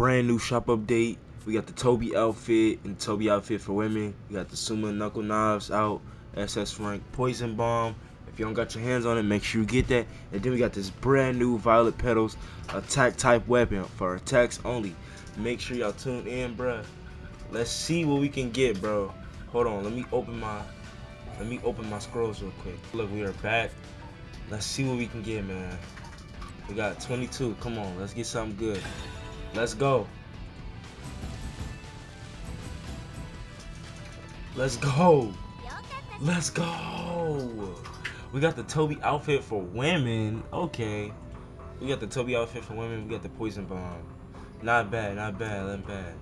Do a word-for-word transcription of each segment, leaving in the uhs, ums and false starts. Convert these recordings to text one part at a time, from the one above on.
brand new shop update. We got the Toby outfit and the Toby outfit for women. We got the Suma Knuckle Knives out, S S Rank Poison Bomb. If you don't got your hands on it, make sure you get that. And then we got this brand new Violet Petals attack type weapon for attacks only. Make sure y'all tune in, bruh. Let's see what we can get, bro. Hold on, let me open my let me open my scrolls real quick. Look, we are back. Let's see what we can get, man. We got twenty-two. Come on, let's get something good. Let's go. Let's go. Let's go. We got the Toby outfit for women. Okay. We got the Toby outfit for women. We got the poison bomb. Not bad, not bad, not bad.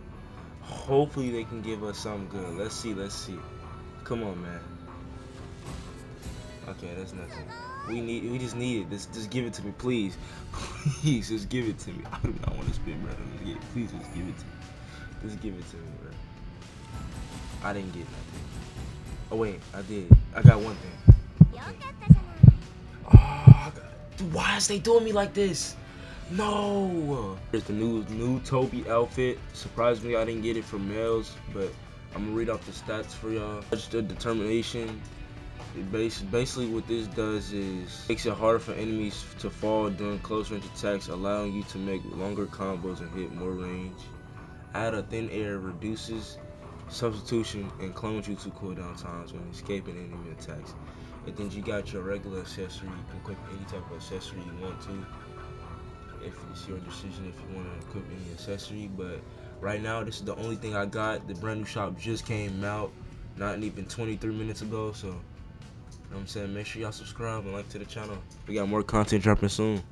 Hopefully they can give us something good. Let's see, let's see. Come on, man. Okay, that's nothing. We need, we just need it. Just, just give it to me, please. Please, just give it to me. I do not want to spin, bro. Please, just give it to me. Just give it to me, bro. I didn't get nothing. Oh wait, I did. I got one thing. Okay. Oh, dude, why is they doing me like this? No. Here's the new new Toby outfit. Surprisingly, I didn't get it from males, but I'm gonna read off the stats for y'all. The determination. Basically what this does is makes it harder for enemies to fall during close range attacks, allowing you to make longer combos and hit more range. Out of thin air reduces substitution and clones you to cooldown times when escaping enemy attacks. And then you got your regular accessory. You can equip any type of accessory you want to. If it's your decision if you want to equip any accessory, but right now this is the only thing I got. The brand new shop just came out not even twenty-three minutes ago, so you know what I'm saying, make sure y'all subscribe and like to the channel. We got more content dropping soon.